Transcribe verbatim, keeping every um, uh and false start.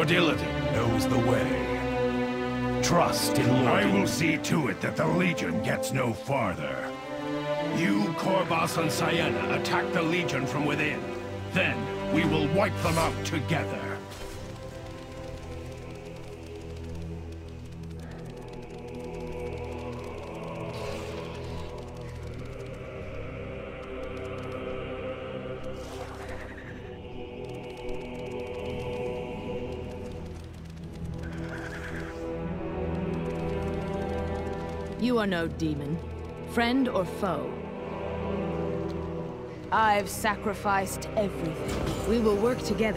Lord Illidan knows the way. Trust in Lord I will see to it that the Legion gets no farther. You, Korvass, and Sienna attack the Legion from within. Then, we will wipe them out together. You are no demon, friend or foe. I've sacrificed everything. We will work together.